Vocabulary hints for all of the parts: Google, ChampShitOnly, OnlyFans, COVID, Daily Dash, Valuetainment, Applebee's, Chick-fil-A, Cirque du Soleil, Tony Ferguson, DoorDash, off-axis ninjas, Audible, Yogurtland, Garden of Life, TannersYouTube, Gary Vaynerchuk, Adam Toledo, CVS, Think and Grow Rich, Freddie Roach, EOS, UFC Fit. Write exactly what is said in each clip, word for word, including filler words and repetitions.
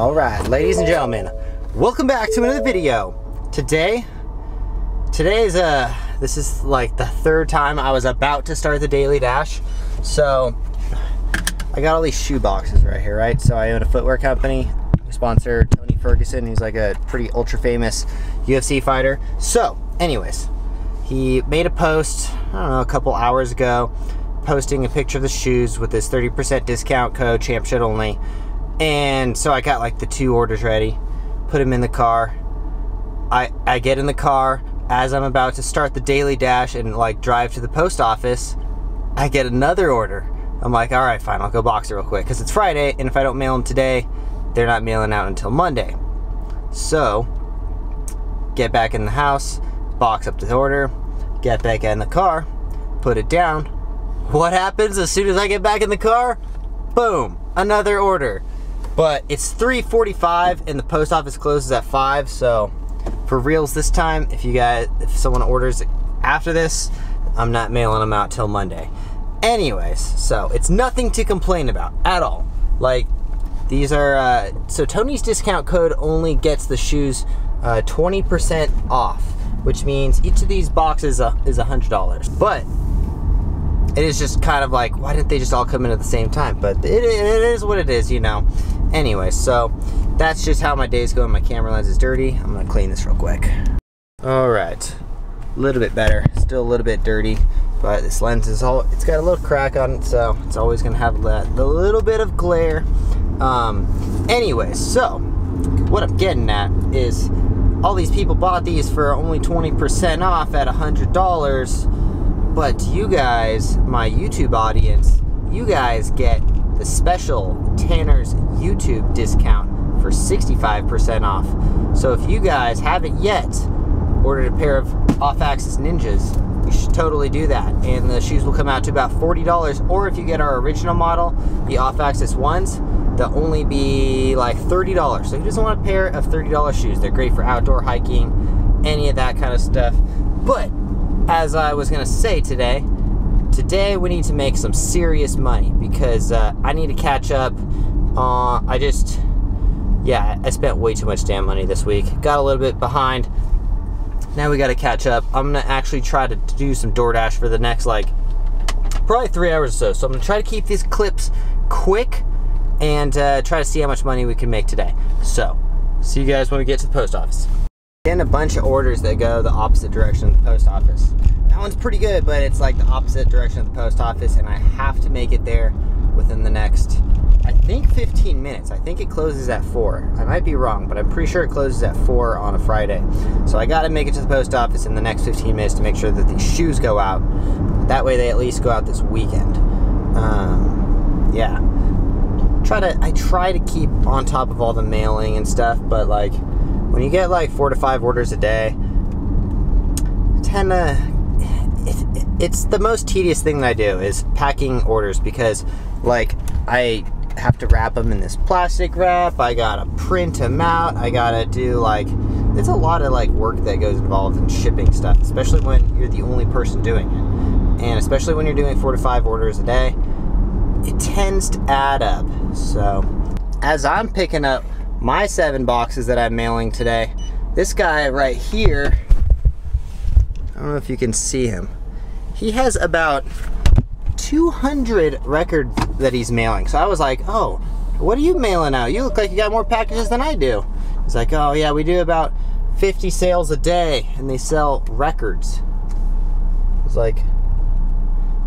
All right, ladies and gentlemen, welcome back to another video. Today, today is a, this is like the third time I was about to start the Daily Dash. So I got all these shoe boxes right here, right? So I own a footwear company. We sponsor Tony Ferguson, who's like a pretty ultra famous U F C fighter. So anyways, he made a post, I don't know, a couple hours ago, posting a picture of the shoes with this thirty percent discount code, ChampShitOnly. And so I got like the two orders ready, put them in the car. I, I get in the car as I'm about to start the Daily Dash and like drive to the post office, I get another order. I'm like, all right, fine, I'll go box it real quick because it's Friday, and if I don't mail them today, they're not mailing out until Monday. So get back in the house, box up the order, get back in the car, put it down. What happens as soon as I get back in the car? Boom, another order. But it's three forty-five and the post office closes at five, so for reals this time, if you guys, if someone orders after this, I'm not mailing them out till Monday. Anyways, so it's nothing to complain about at all. Like, these are, uh, so Tony's discount code only gets the shoes uh, twenty percent off, which means each of these boxes uh, is one hundred dollars. But it is just kind of like, why didn't they just all come in at the same time? But it, it is what it is, you know. Anyway, so that's just how my day's going. My camera lens is dirty. I'm gonna clean this real quick. All right, a little bit better. Still a little bit dirty, but this lens is all, it's got a little crack on it, so it's always gonna have that the little bit of glare. Um, anyway, so what I'm getting at is all these people bought these for only twenty percent off at one hundred dollars. But you guys, my YouTube audience, you guys get the special Tanner's YouTube discount for sixty-five percent off. So if you guys haven't yet ordered a pair of Off-Axis Ninjas, you should totally do that. And the shoes will come out to about forty dollars. Or if you get our original model, the Off-Axis ones, they'll only be like thirty dollars. So who doesn't want a pair of thirty dollar shoes? They're great for outdoor hiking, any of that kind of stuff. But as I was gonna say today, today we need to make some serious money because uh, I need to catch up. Uh, I just, yeah, I spent way too much damn money this week. Got a little bit behind. Now we gotta catch up. I'm gonna actually try to do some DoorDash for the next like, probably three hours or so. So I'm gonna try to keep these clips quick and uh, try to see how much money we can make today. So, see you guys when we get to the post office. Getting a bunch of orders that go the opposite direction of the post office. That one's pretty good, but it's like the opposite direction of the post office, and I have to make it there within the next, I think, fifteen minutes. I think it closes at four. I might be wrong, but I'm pretty sure it closes at four on a Friday. So I gotta make it to the post office in the next fifteen minutes to make sure that these shoes go out. That way they at least go out this weekend. Um, yeah. Try to, I try to keep on top of all the mailing and stuff, but like, when you get like four to five orders a day, kinda, it, it, it's the most tedious thing that I do is packing orders because like I have to wrap them in this plastic wrap, I gotta print them out, I gotta do like, it's a lot of like work that goes involved in shipping stuff, especially when you're the only person doing it. And especially when you're doing four to five orders a day, it tends to add up. So as I'm picking up my seven boxes that I'm mailing today, this guy right here, I don't know if you can see him, he has about two hundred records that he's mailing. So I was like, oh, what are you mailing out? You look like you got more packages than I do. He's like, oh yeah, we do about fifty sales a day and they sell records. I was like,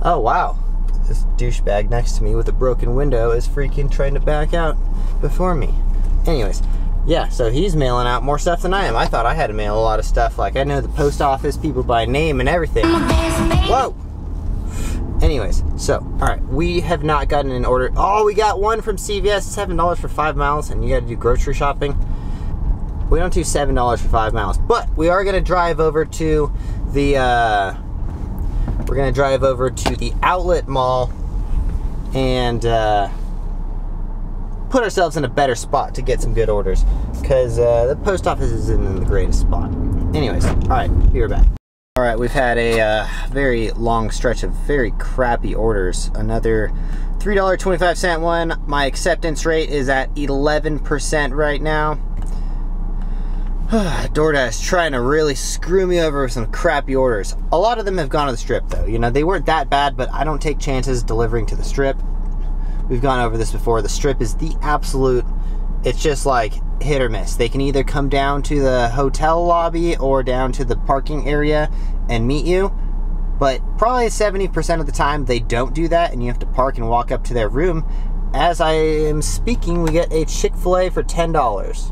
oh wow, this douchebag next to me with a broken window is freaking trying to back out before me. Anyways, yeah, so he's mailing out more stuff than I am. I thought I had to mail a lot of stuff. Like, I know the post office, people by name and everything. Whoa! Anyways, so, all right, we have not gotten an order. Oh, we got one from C V S, seven dollars for five miles, and you gotta do grocery shopping. We don't do seven dollars for five miles, but we are gonna drive over to the, uh, we're gonna drive over to the outlet mall and, uh, put ourselves in a better spot to get some good orders because uh, the post office isn't in the greatest spot. Anyways, all right, be right back. All right, right, we've had a uh, very long stretch of very crappy orders. Another three dollars and twenty-five cents one. My acceptance rate is at eleven percent right now. DoorDash trying to really screw me over with some crappy orders. A lot of them have gone to the strip though. You know, they weren't that bad, but I don't take chances delivering to the strip. We've gone over this before. The strip is the absolute, it's just like hit or miss. They can either come down to the hotel lobby or down to the parking area and meet you, but probably seventy percent of the time they don't do that and you have to park and walk up to their room. As I am speaking, we get a Chick-fil-A for ten dollars.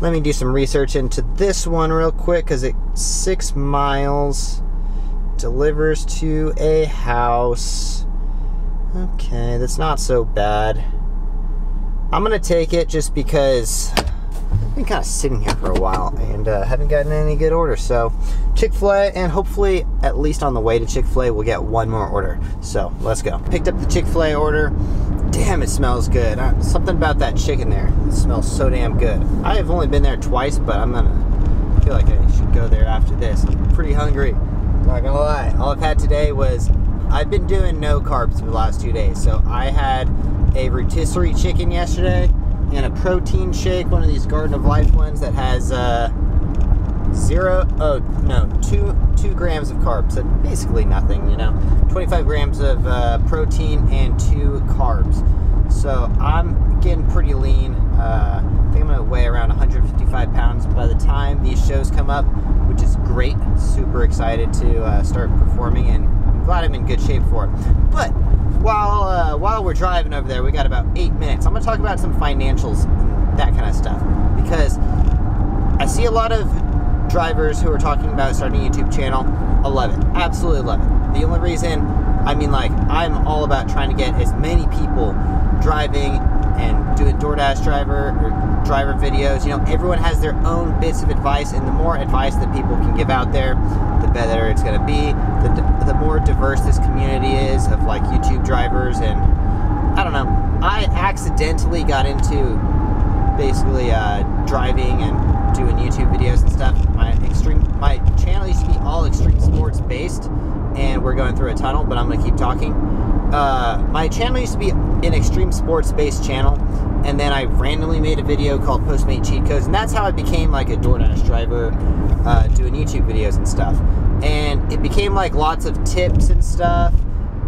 Let me do some research into this one real quick because it's six miles, delivers to a house. Okay, that's not so bad. I'm gonna take it just because I've been kind of sitting here for a while and uh, haven't gotten any good orders. So Chick-fil-A, and hopefully at least on the way to Chick-fil-A we'll get one more order. So let's go. Picked up the Chick-fil-A order. Damn, it smells good. Uh, something about that chicken there. It smells so damn good. I have only been there twice, but I'm gonna feel like I should go there after this. I'm pretty hungry, not gonna lie. All I've had today was, I've been doing no carbs for the last two days. So I had a rotisserie chicken yesterday and a protein shake, one of these Garden of Life ones that has uh, zero, oh no, two, two grams of carbs, so basically nothing, you know. twenty-five grams of uh, protein and two carbs. So I'm getting pretty lean. Uh, I think I'm gonna weigh around one hundred fifty-five pounds by the time these shows come up, which is great. Super excited to uh, start performing, and I'm glad I'm in good shape for it. But while uh, while we're driving over there, we got about eight minutes. I'm gonna talk about some financials and that kind of stuff, because I see a lot of drivers who are talking about starting a YouTube channel. I love it, absolutely love it. The only reason, I mean, like, I'm all about trying to get as many people driving and doing DoorDash driver or driver videos. You know, everyone has their own bits of advice, and the more advice that people can give out there, the better it's gonna be. The, the more diverse this community is of like YouTube drivers, and I don't know, I accidentally got into basically uh, driving and doing YouTube videos and stuff. My extreme, my channel used to be all extreme sports based, and we're going through a tunnel, but I'm gonna keep talking. Uh, my channel used to be an extreme sports based channel, and then I randomly made a video called Postmate Cheat Codes, and that's how I became like a DoorDash driver, uh, doing YouTube videos and stuff. And it became like lots of tips and stuff,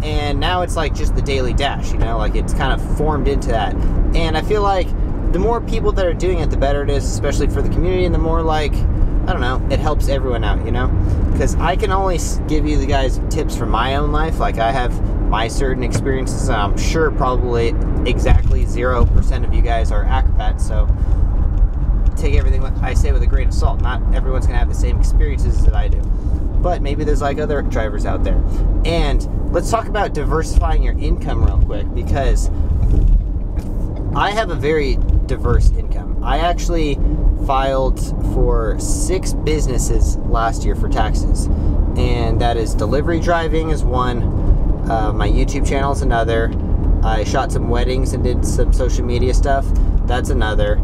and now it's like just the daily dash, you know, like it's kind of formed into that. And I feel like the more people that are doing it, the better it is, especially for the community, and the more, like, I don't know, it helps everyone out, you know? Because I can only give you the guys tips from my own life. Like, I have my certain experiences, and I'm sure probably exactly zero percent of you guys are acrobats, so take everything I say with a grain of salt. Not everyone's gonna have the same experiences that I do. But maybe there's, like, other drivers out there. And let's talk about diversifying your income real quick, because I have a very diverse income. I actually filed for six businesses last year for taxes, and that is delivery driving is one, uh, my YouTube channel is another, I shot some weddings and did some social media stuff, that's another.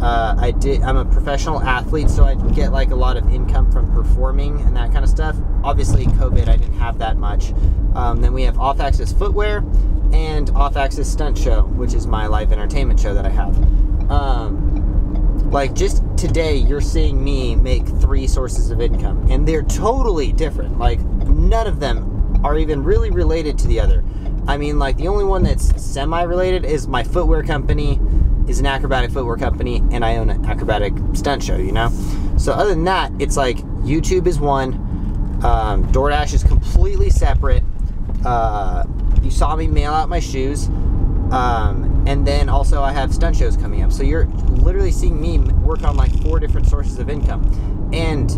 Uh, I did, I'm a professional athlete, so I get like a lot of income from performing and that kind of stuff. Obviously COVID, I didn't have that much. Um, then we have Off-Axis Footwear and Off-Axis Stunt Show, which is my live entertainment show that I have. Um, like just today, you're seeing me make three sources of income, and they're totally different. Like none of them are even really related to the other. I mean, like the only one that's semi-related is my footwear company is an acrobatic footwear company, and I own an acrobatic stunt show, you know? So other than that, it's like YouTube is one, um, DoorDash is completely separate, uh, you saw me mail out my shoes, um, and then also I have stunt shows coming up. So you're literally seeing me work on like four different sources of income, and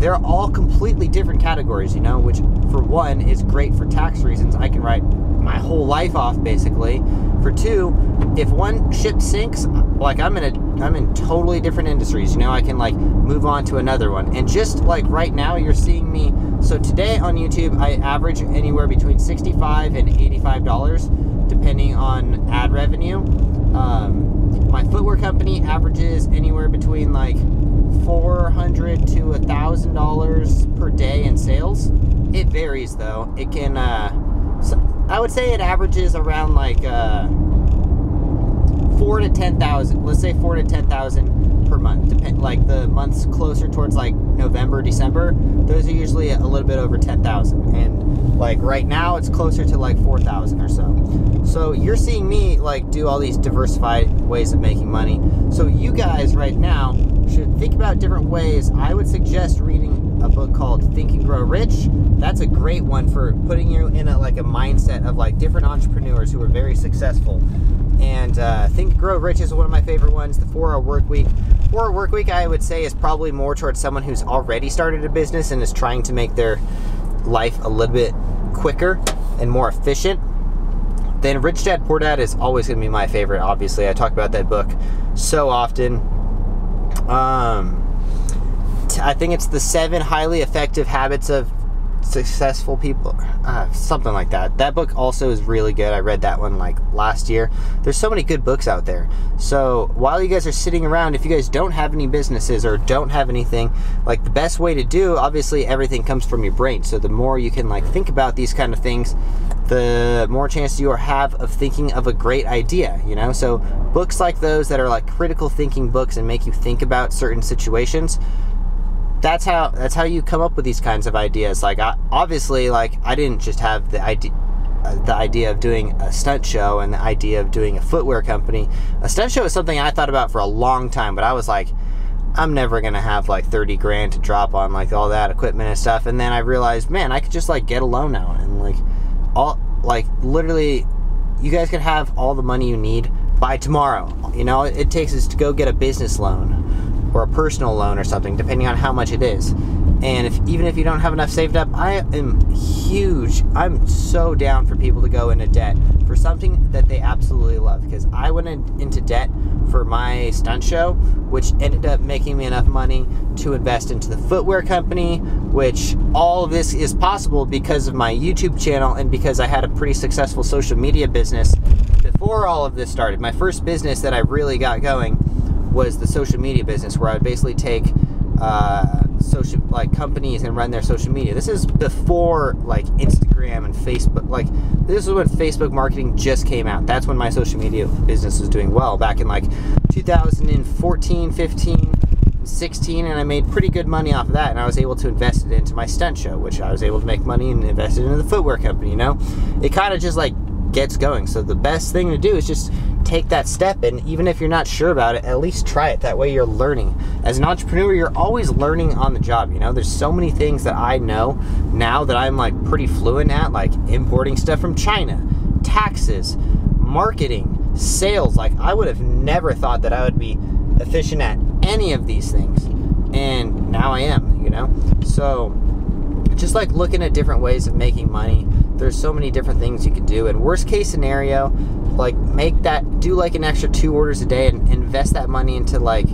they're all completely different categories, you know, which for one is great for tax reasons. I can write my whole life off basically. For two, if one ship sinks, like I'm in a, I'm in totally different industries, you know, I can like move on to another one. And just like right now you're seeing me, so today on YouTube I average anywhere between sixty-five and eighty-five dollars depending on ad revenue. Um, my footwear company averages anywhere between like four hundred dollars to one thousand dollars per day in sales. It varies, though. It can, uh, so I would say it averages around like uh, four to ten thousand. Let's say four to ten thousand per month. Depend, like the months closer towards like November, December, those are usually a little bit over ten thousand. And like right now, it's closer to like four thousand or so. So you're seeing me like do all these diversified ways of making money. So you guys right now should think about different ways. I would suggest reading a book called Think and Grow Rich. That's a great one for putting you in a, like a mindset of like different entrepreneurs who are very successful. And uh, Think and Grow Rich is one of my favorite ones. The four-hour Workweek. four-hour Workweek, I would say, is probably more towards someone who's already started a business and is trying to make their life a little bit quicker and more efficient. Then Rich Dad Poor Dad is always going to be my favorite, obviously. I talk about that book so often. Um... I think it's the seven highly effective habits of successful people, uh, something like that. That book also is really good. I read that one like last year. There's so many good books out there. So while you guys are sitting around, if you guys don't have any businesses or don't have anything, like the best way to do, obviously everything comes from your brain. So the more you can like think about these kind of things, the more chance you have of thinking of a great idea, you know? So books like those that are like critical thinking books and make you think about certain situations, that's how that's how you come up with these kinds of ideas. Like I, obviously like I didn't just have the idea uh, the idea of doing a stunt show and the idea of doing a footwear company. A stunt show is something I thought about for a long time, but I was like, I'm never gonna have like thirty grand to drop on like all that equipment and stuff. And then I realized, man, I could just like get a loan out and like all like literally you guys could have all the money you need by tomorrow. You know, it, it takes us to go get a business loan or a personal loan or something, depending on how much it is. And if even if you don't have enough saved up, I am huge. I'm so down for people to go into debt for something that they absolutely love, because I went in, into debt for my stunt show, which ended up making me enough money to invest into the footwear company, which all of this is possible because of my YouTube channel and because I had a pretty successful social media business before all of this started. My first business that I really got going was the social media business, where I would basically take uh, social like companies and run their social media. This is before like Instagram and Facebook. Like this is when Facebook marketing just came out. That's when my social media business was doing well, back in like two thousand fourteen, fifteen, sixteen, and I made pretty good money off of that, and I was able to invest it into my stunt show, which I was able to make money and invest it into the footwear company. You know, it kind of just like gets going. So the best thing to do is just take that step, and even if you're not sure about it, at least try it. That way you're learning. As an entrepreneur, you're always learning on the job. You know, there's so many things that I know now that I'm like pretty fluent at, like importing stuff from China, taxes, marketing, sales. Like I would have never thought that I would be efficient at any of these things, and now I am, you know? So just like looking at different ways of making money, there's so many different things you could do. And worst case scenario, like make that, do like an extra two orders a day and invest that money into like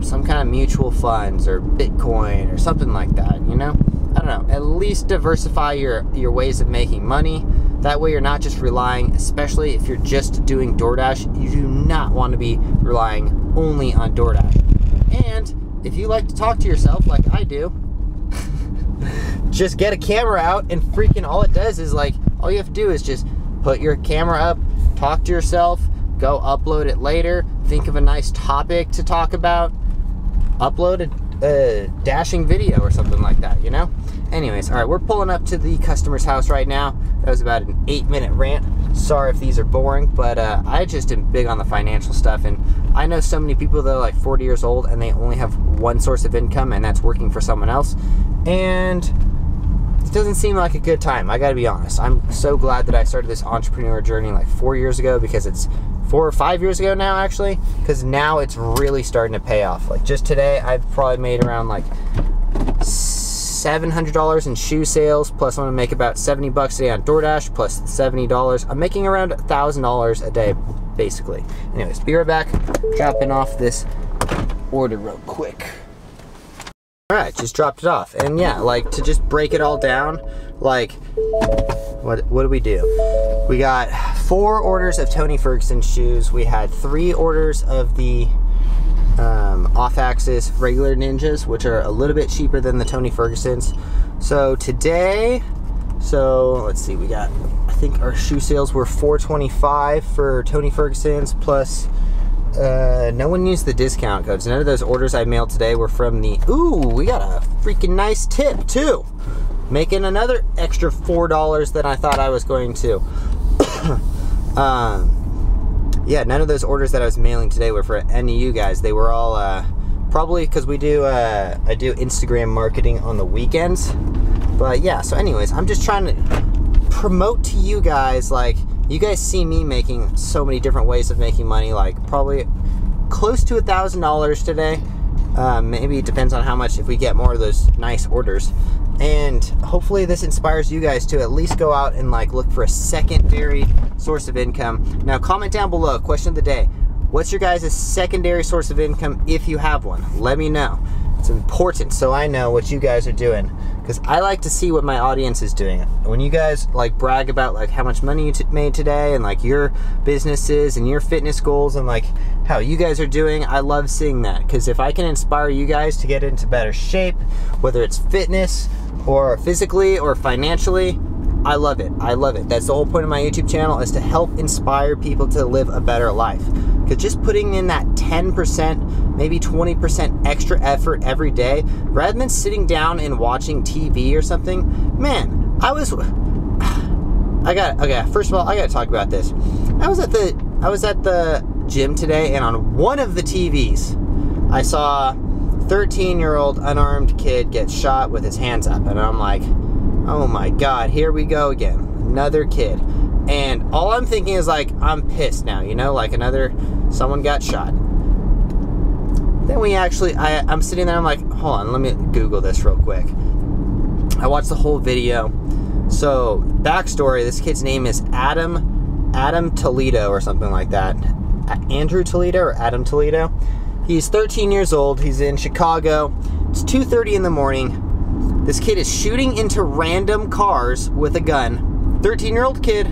some kind of mutual funds or Bitcoin or something like that, you know? I don't know, at least diversify your, your ways of making money. That way you're not just relying, especially if you're just doing DoorDash, you do not want to be relying only on DoorDash. And if you like to talk to yourself like I do, just get a camera out and freaking all it does is like, all you have to do is just put your camera up, talk to yourself, go upload it later, think of a nice topic to talk about, upload a, a dashing video or something like that, you know? Anyways, all right, we're pulling up to the customer's house right now. That was about an eight minute rant. Sorry if these are boring, but uh, I just am big on the financial stuff, and I know so many people that are like forty years old and they only have one source of income, and that's working for someone else. And it doesn't seem like a good time, I gotta be honest. I'm so glad that I started this entrepreneur journey like four years ago, because it's four or five years ago now actually, because now it's really starting to pay off. Like just today, I've probably made around like seven hundred dollars in shoe sales, plus I'm gonna make about seventy bucks a day on DoorDash, plus seventy dollars. I'm making around one thousand dollars a day, basically. Anyways, be right back, dropping off this order real quick. All right, just dropped it off. And yeah, like to just break it all down, like what what do we do? We got four orders of Tony Ferguson shoes. We had three orders of the um, off-axis regular ninjas, which are a little bit cheaper than the Tony Fergusons. So today, so let's see, we got, I think our shoe sales were four twenty-five for Tony Ferguson's, plus uh, no one used the discount codes. None of those orders I mailed today were from the, ooh, we got a freaking nice tip too. Making another extra four dollars than I thought I was going to. um, Yeah, none of those orders that I was mailing today were for any of you guys. They were all uh, probably because we do uh, I do Instagram marketing on the weekends. But yeah, so anyways, I'm just trying to promote to you guys, like, you guys see me making so many different ways of making money, like probably close to a thousand dollars today. Uh, maybe it depends on how much, if we get more of those nice orders. And hopefully this inspires you guys to at least go out and like look for a secondary source of income. Now comment down below, question of the day, what's your guys' secondary source of income if you have one? Let me know. It's important so I know what you guys are doing, because I like to see what my audience is doing. When you guys like brag about like how much money you t made today and like your businesses and your fitness goals and like how you guys are doing, I love seeing that, because if I can inspire you guys to get into better shape, whether it's fitness or physically or financially, I love it. I love it. That's the whole point of my YouTube channel, is to help inspire people to live a better life. Because just putting in that ten percent, maybe twenty percent extra effort every day, rather than sitting down and watching T V or something, man, I was, I got, okay, first of all, I got to talk about this. I was at the, I was at the gym today, and on one of the T Vs, I saw a thirteen-year-old unarmed kid get shot with his hands up, and I'm like, oh my God, here we go again, another kid. And all I'm thinking is like, I'm pissed now, you know, like another, someone got shot. Then we actually, I, I'm sitting there, I'm like, hold on, let me Google this real quick. I watched the whole video. So backstory, this kid's name is Adam, Adam Toledo or something like that. Andrew Toledo or Adam Toledo. He's thirteen years old, he's in Chicago. It's two thirty in the morning. This kid is shooting into random cars with a gun. thirteen-year-old kid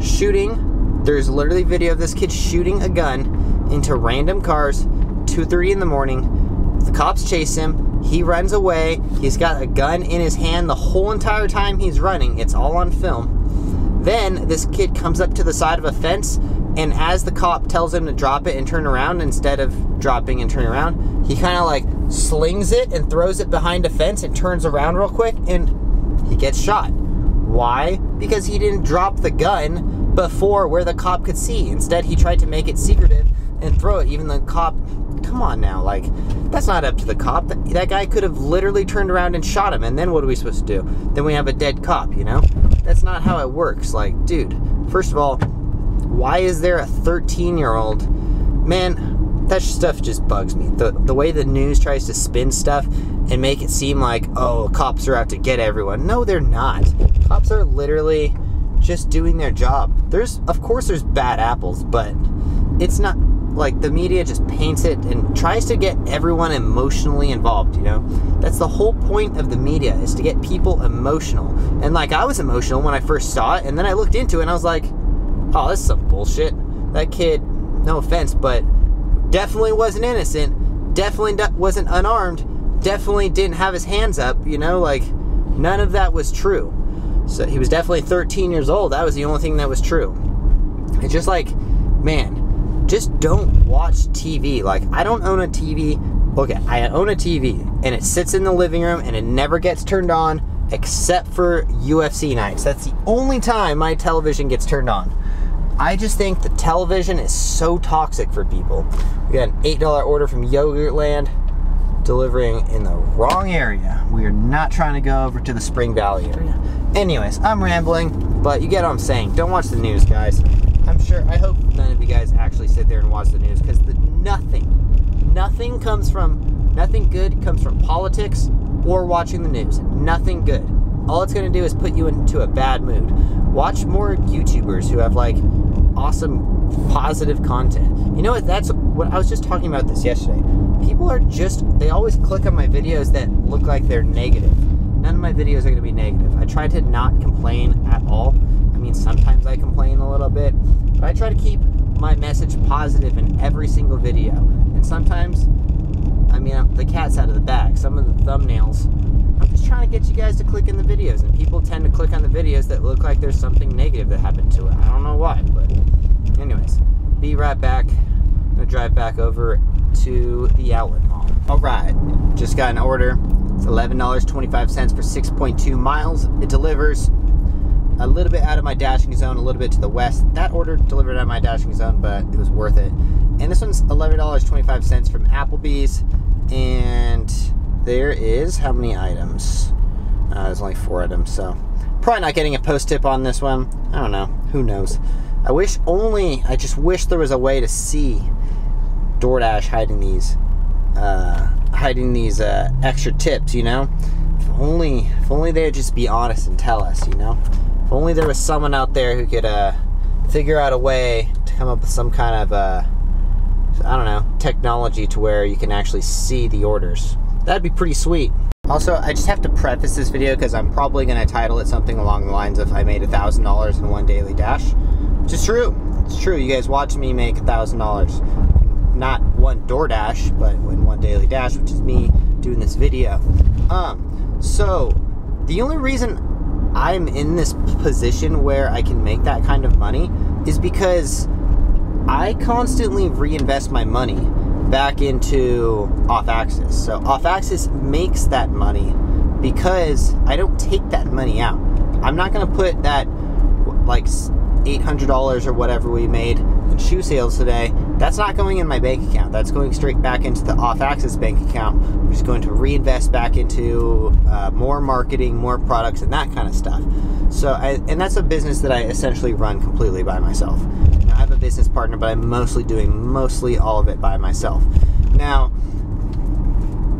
shooting. There's literally video of this kid shooting a gun into random cars, two thirty in the morning. The cops chase him. He runs away. He's got a gun in his hand the whole entire time he's running. It's all on film. Then this kid comes up to the side of a fence, and as the cop tells him to drop it and turn around, instead of dropping and turning around, he kind of like slings it and throws it behind a fence and turns around real quick, and he gets shot. Why? Because he didn't drop the gun before where the cop could see. Instead, he tried to make it secretive and throw it. Even the cop, come on now, like, that's not up to the cop. That, that guy could have literally turned around and shot him, and then what are we supposed to do? Then we have a dead cop, you know? That's not how it works. Like, dude, first of all, why is there a thirteen-year-old? Man, that stuff just bugs me. The, the way the news tries to spin stuff and make it seem like, oh, cops are out to get everyone. No, they're not. Cops are literally just doing their job. There's, of course there's bad apples, but it's not, like, the media just paints it and tries to get everyone emotionally involved, you know? That's the whole point of the media, is to get people emotional. And, like, I was emotional when I first saw it, and then I looked into it, and I was like, oh, this is some bullshit. That kid, no offense, but definitely wasn't innocent, definitely wasn't unarmed, definitely didn't have his hands up, you know, like, none of that was true. So he was definitely thirteen years old. That was the only thing that was true. It's just like, man, just don't watch T V. Like, I don't own a T V. Okay, I own a T V, and it sits in the living room, and it never gets turned on except for U F C nights. That's the only time my television gets turned on. I just think the television is so toxic for people. We got an eight dollar order from Yogurtland, delivering in the wrong area. We are not trying to go over to the Spring Valley area. Anyways, I'm rambling, but you get what I'm saying. Don't watch the news, guys. I'm sure, I hope none of you guys actually sit there and watch the news, because the nothing, nothing comes from, nothing good comes from politics or watching the news. Nothing good. All it's gonna do is put you into a bad mood. Watch more YouTubers who have like awesome positive content. You know what, that's what I was just talking about this yesterday. People are just, they always click on my videos that look like they're negative. None of my videos are gonna be negative. I try to not complain at all. I mean, sometimes I complain a little bit, but I try to keep my message positive in every single video. And sometimes, thumbnail, the cat's out of the bag. Some of the thumbnails, I'm just trying to get you guys to click in the videos, and people tend to click on the videos that look like there's something negative that happened to it. I don't know why, but anyways, be right back. I'm gonna drive back over to the outlet mall. All right, just got an order. It's eleven dollars and twenty-five cents for six point two miles. It delivers a little bit out of my dashing zone, a little bit to the west. That order delivered out of my dashing zone, but it was worth it. And this one's eleven dollars and twenty-five cents from Applebee's. And there is, how many items? Uh, there's only four items, so. Probably not getting a post tip on this one. I don't know, who knows. I wish only, I just wish there was a way to see DoorDash hiding these, uh, hiding these uh, extra tips, you know? If only, if only they'd just be honest and tell us, you know? If only there was someone out there who could uh, figure out a way to come up with some kind of, uh, I don't know, technology to where you can actually see the orders. That'd be pretty sweet. Also, I just have to preface this video because I'm probably going to title it something along the lines of I made one thousand dollars in one daily dash. Which is true. It's true. You guys watch me make one thousand dollars. Not one DoorDash, but in one daily dash, which is me doing this video. Um, so, the only reason I'm in this position where I can make that kind of money is because I constantly reinvest my money back into off-axis. So off-axis makes that money because I don't take that money out. I'm not gonna put that like eight hundred dollars or whatever we made in shoe sales today, that's not going in my bank account. That's going straight back into the off-axis bank account, which is going to reinvest back into uh, more marketing, more products, and that kind of stuff. So, I, and that's a business that I essentially run completely by myself. Now, I have a business partner, but I'm mostly doing mostly all of it by myself. Now,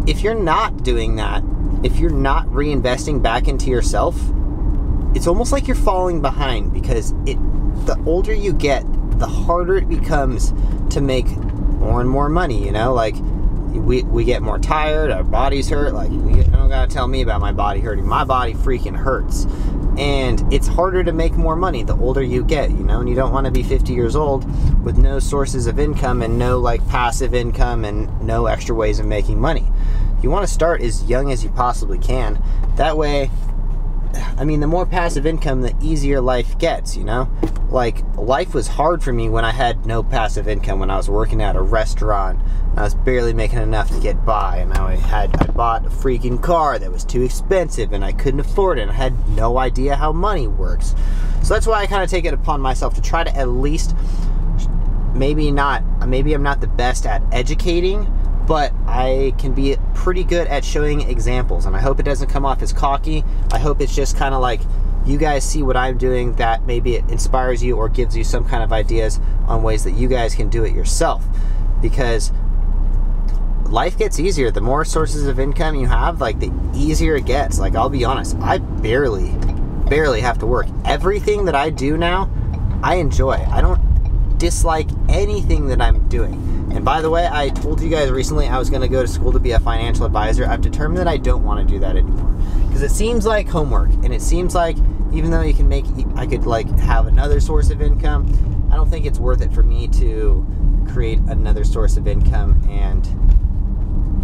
if you're not doing that, if you're not reinvesting back into yourself, it's almost like you're falling behind because it, the older you get, the harder it becomes to make more and more money, you know? Like, we, we get more tired, our bodies hurt. Like, you don't gotta tell me about my body hurting. My body freaking hurts. And it's harder to make more money the older you get, you know? And you don't wanna be fifty years old with no sources of income and no, like, passive income and no extra ways of making money. You wanna start as young as you possibly can. That way, I mean, the more passive income, the easier life gets, you know? Like, life was hard for me when I had no passive income, when I was working at a restaurant. I was barely making enough to get by, and I had I bought a freaking car that was too expensive, and I couldn't afford it, and I had no idea how money works. So that's why I kind of take it upon myself to try to at least, maybe not, maybe I'm not the best at educating, but I can be pretty good at showing examples, and I hope it doesn't come off as cocky. I hope it's just kind of like, you guys see what I'm doing, that maybe it inspires you or gives you some kind of ideas on ways that you guys can do it yourself. Because life gets easier. The more sources of income you have, like, the easier it gets. Like, I'll be honest, I barely, barely have to work. Everything that I do now, I enjoy. I don't dislike anything that I'm doing. And by the way, I told you guys recently I was going to go to school to be a financial advisor. I've determined that I don't want to do that anymore because it seems like homework, and it seems like even though you can make, I could like have another source of income, I don't think it's worth it for me to create another source of income and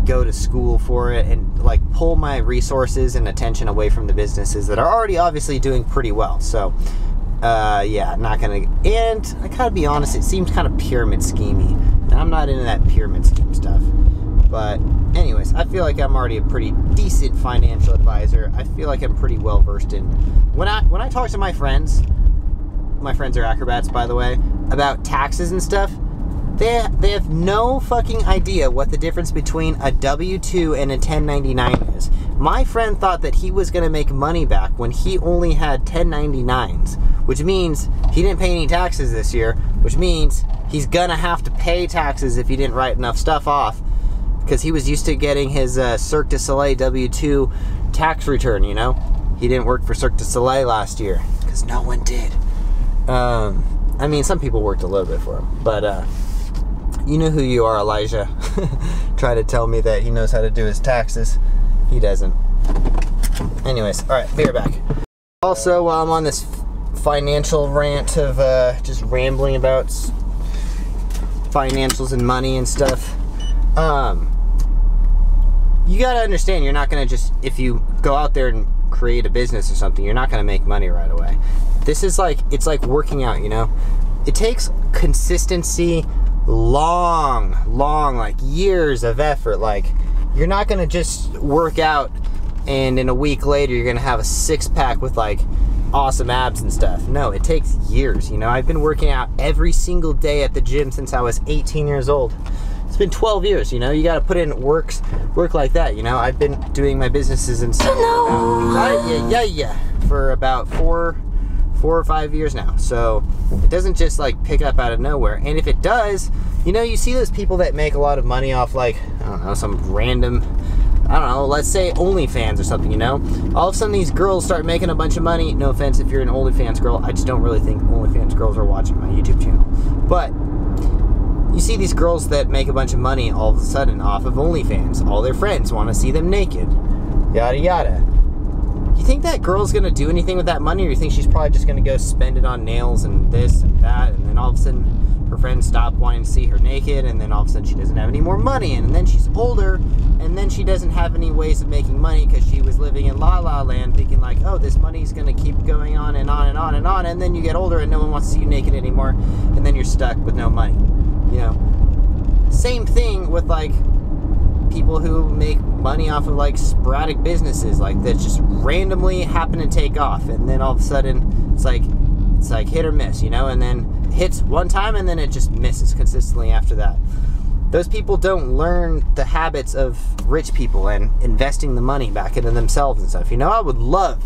go to school for it and like pull my resources and attention away from the businesses that are already obviously doing pretty well. So uh, yeah, I'm not going to, and I gotta be honest, it seems kind of pyramid schemey. I'm not into that pyramid scheme stuff. But anyways, I feel like I'm already a pretty decent financial advisor. I feel like I'm pretty well versed in. When I when I talk to my friends, my friends are acrobats, by the way, about taxes and stuff, they they have no fucking idea what the difference between a W two and a ten ninety-nine is. My friend thought that he was going to make money back when he only had ten ninety-nines, which means he didn't pay any taxes this year, which means he's gonna have to pay taxes if he didn't write enough stuff off, because he was used to getting his uh, Cirque du Soleil W two tax return, you know? He didn't work for Cirque du Soleil last year, because no one did. Um, I mean, some people worked a little bit for him, but uh, you know who you are, Elijah. Try to tell me that he knows how to do his taxes. He doesn't. Anyways, all right, be right back. Also, while I'm on this financial rant of uh, just rambling about financials and money and stuff, um, you got to understand, you're not going to just, if you go out there and create a business or something, you're not going to make money right away. This is like, it's like working out, you know? It takes consistency, long, long, like years of effort. Like, you're not going to just work out and in a week later you're going to have a six pack with like awesome abs and stuff. No, it takes years, you know? I've been working out every single day at the gym since I was eighteen years old. It's been twelve years, you know? You gotta put in works, work like that, you know? I've been doing my businesses and stuff about, yeah, yeah, yeah, for about four, four or five years now. So it doesn't just like pick up out of nowhere. And if it does, you know, you see those people that make a lot of money off like, I don't know, some random, I don't know, let's say OnlyFans or something, you know? All of a sudden these girls start making a bunch of money. No offense if you're an OnlyFans girl. I just don't really think OnlyFans girls are watching my YouTube channel. But you see these girls that make a bunch of money all of a sudden off of OnlyFans. All their friends want to see them naked. Yada, yada. You think that girl's going to do anything with that money, or you think she's probably just going to go spend it on nails and this and that, and then all of a sudden her friends stop wanting to see her naked, and then all of a sudden she doesn't have any more money, and then she's older, and then she doesn't have any ways of making money because she was living in La La Land thinking like, oh, this money's going to keep going on and on and on and on, and then you get older and no one wants to see you naked anymore, and then you're stuck with no money, you know? Same thing with like people who make money off of like sporadic businesses like that just randomly happen to take off, and then all of a sudden it's like it's like hit or miss, you know? And then hits one time and then it just misses consistently after that. Those people don't learn the habits of rich people and investing the money back into themselves and stuff, you know? I would love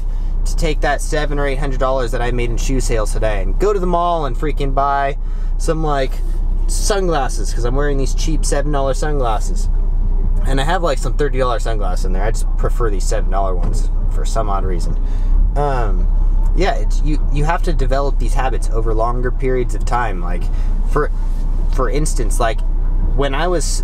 to take that seven or eight hundred dollars that I made in shoe sales today and go to the mall and freaking buy some like sunglasses, because I'm wearing these cheap seven dollar sunglasses. And I have like some thirty dollar sunglasses in there. I just prefer these seven dollar ones for some odd reason. Um, yeah, it's, you you have to develop these habits over longer periods of time. Like, for for instance, like when I was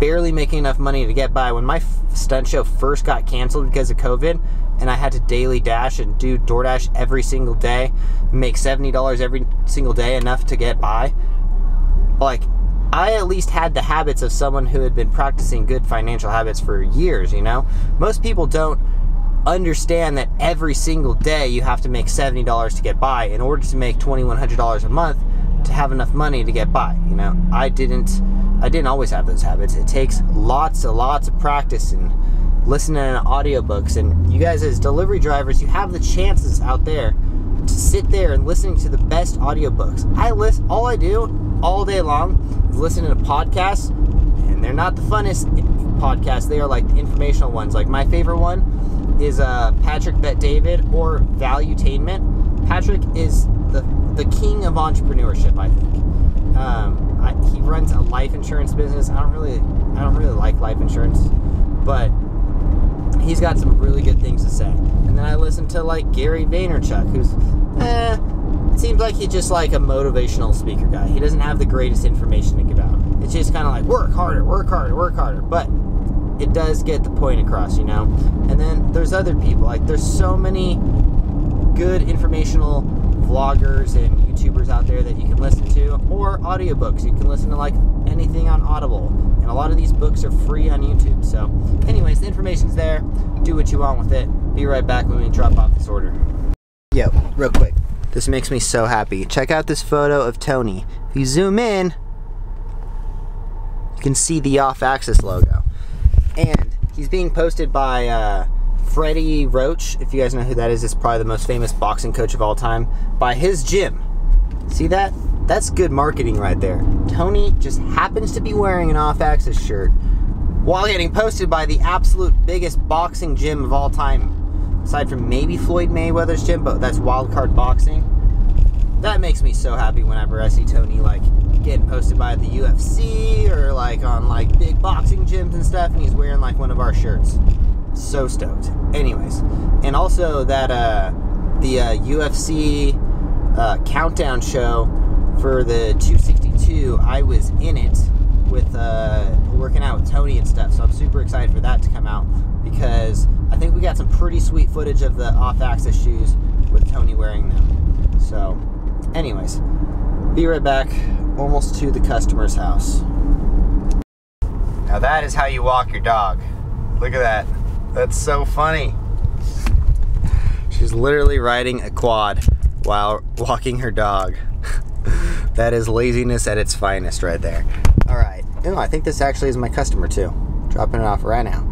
barely making enough money to get by, when my stunt show first got canceled because of COVID, and I had to daily dash and do DoorDash every single day, make seventy dollars every single day, enough to get by, like, I at least had the habits of someone who had been practicing good financial habits for years, you know? Most people don't understand that every single day you have to make seventy dollars to get by in order to make twenty-one hundred dollars a month to have enough money to get by, you know? I didn't, I didn't always have those habits. It takes lots and lots of practice and listening to audiobooks, and you guys as delivery drivers, you have the chances out there to sit there and listening to the best audiobooks. I list, all I do all day long is listen to podcasts, and they're not the funnest podcasts, they are like the informational ones. Like my favorite one is uh, Patrick Bet David or Valuetainment. Patrick is the, the king of entrepreneurship, I think. Um, I, he runs a life insurance business. I don't really, I don't really like life insurance, but he's got some really good things to say. And then I listen to like Gary Vaynerchuk, who's, eh, seems like he's just like a motivational speaker guy. He doesn't have the greatest information to give out. It's just kind of like work harder, work harder, work harder. But it does get the point across, you know? And then there's other people. Like there's so many good informational vloggers and YouTubers out there that you can listen to, or audiobooks. You can listen to like anything on Audible. And a lot of these books are free on YouTube. So anyways, the information's there. Do what you want with it. Be right back when we drop off this order. Yo, real quick. This makes me so happy. Check out this photo of Tony. If you zoom in, you can see the off-axis logo. And he's being posted by uh, Freddie Roach. If you guys know who that is, it's probably the most famous boxing coach of all time. By his gym. See that? That's good marketing right there. Tony just happens to be wearing an off-axis shirt while getting posted by the absolute biggest boxing gym of all time. Aside from maybe Floyd Mayweather's gym, but that's Wild Card Boxing. That makes me so happy whenever I see Tony like getting posted by the U F C or like on like big boxing gyms and stuff, and he's wearing like one of our shirts. So stoked. Anyways, and also that uh, the uh, U F C uh, countdown show for the two sixty-two, I was in it with uh, working out with Tony and stuff, so I'm super excited for that to come out, because I think we got some pretty sweet footage of the off-axis shoes with Tony wearing them. So anyways, be right back, almost to the customer's house. Now that is how you walk your dog. Look at that. That's so funny. She's literally riding a quad while walking her dog. That is laziness at its finest right there. All right. No, I think this actually is my customer too. Dropping it off right now.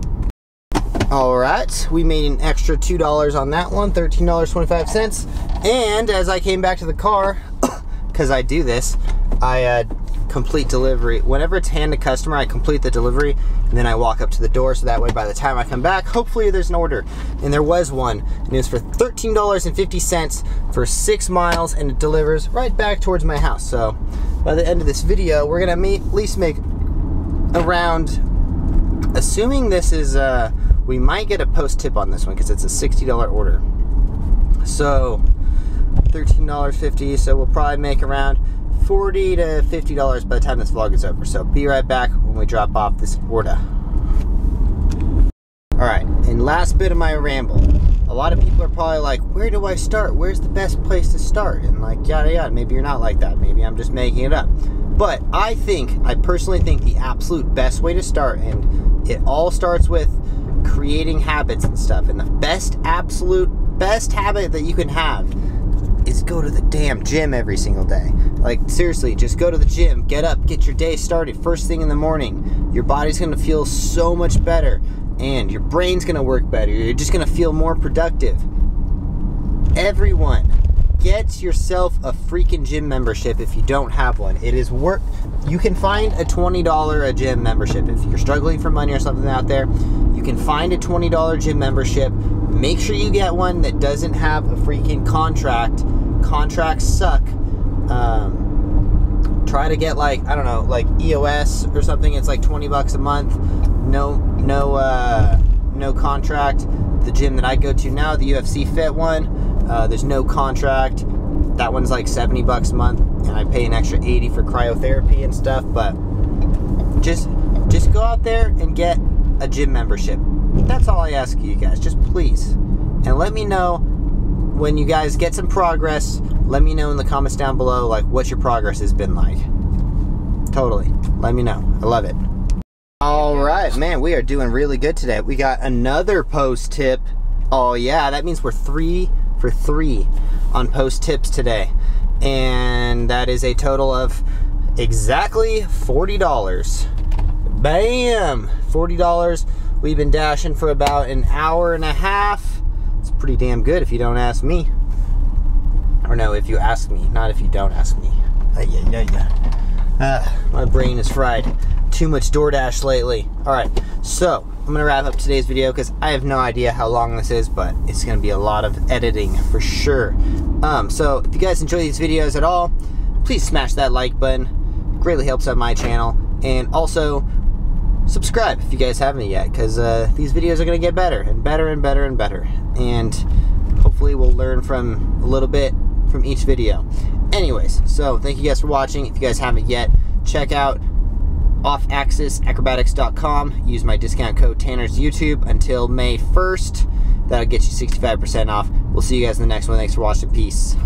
All right, we made an extra two dollars on that one, thirteen dollars and twenty-five cents. And as I came back to the car, because I do this, I uh, complete delivery. Whenever it's hand to customer, I complete the delivery, and then I walk up to the door, so that way by the time I come back, hopefully there's an order. And there was one, and it was for thirteen dollars and fifty cents for six miles, and it delivers right back towards my house. So by the end of this video, we're gonna meet, at least make around, assuming this is, uh, we might get a post tip on this one because it's a sixty dollar order. So thirteen dollars and fifty cents, so we'll probably make around forty to fifty dollars by the time this vlog is over. So be right back when we drop off this order. All right, and last bit of my ramble. A lot of people are probably like, where do I start? Where's the best place to start? And like, yada, yada. Maybe you're not like that. Maybe I'm just making it up. But I think, I personally think the absolute best way to start, and it all starts with creating habits and stuff, and the best absolute best habit that you can have is go to the damn gym every single day. Like seriously, just go to the gym, get up, get your day started first thing in the morning. Your body's gonna feel so much better, and your brain's gonna work better. You're just gonna feel more productive. Everyone, get yourself a freaking gym membership if you don't have one. It is worth. You can find a twenty dollar a gym membership if you're struggling for money or something out there. You can find a twenty dollar gym membership. Make sure you get one that doesn't have a freaking contract. Contracts suck. Um, try to get like, I don't know, like E O S or something. It's like twenty bucks a month. No, no, uh, no contract. The gym that I go to now, the U F C Fit one. Uh, there's no contract. That one's like seventy bucks a month, and I pay an extra eighty for cryotherapy and stuff. But just just go out there and get a gym membership. That's all I ask you guys, just please. And let me know when you guys get some progress. Let me know in the comments down below, like what your progress has been like. Totally, let me know. I love it. All right, man, we are doing really good today. We got another post tip. Oh yeah, that means we're three for three on post tips today, and that is a total of exactly forty dollars. Bam, forty dollars. We've been dashing for about an hour and a half. It's pretty damn good if you don't ask me. Or no, if you ask me, not if you don't ask me. Uh, yeah, yeah, yeah. Uh, my brain is fried. Too much DoorDash lately. All right, so I'm gonna wrap up today's video because I have no idea how long this is, but it's gonna be a lot of editing for sure. Um, so if you guys enjoy these videos at all, please smash that like button. It greatly helps out my channel. And also subscribe if you guys haven't yet, because uh, these videos are gonna get better and better and better and better. And hopefully we'll learn from a little bit from each video. Anyways, so thank you guys for watching. If you guys haven't yet, check out off axis acrobatics dot com. Use my discount code TannersYouTube until May first. That'll get you sixty-five percent off. We'll see you guys in the next one. Thanks for watching. Peace.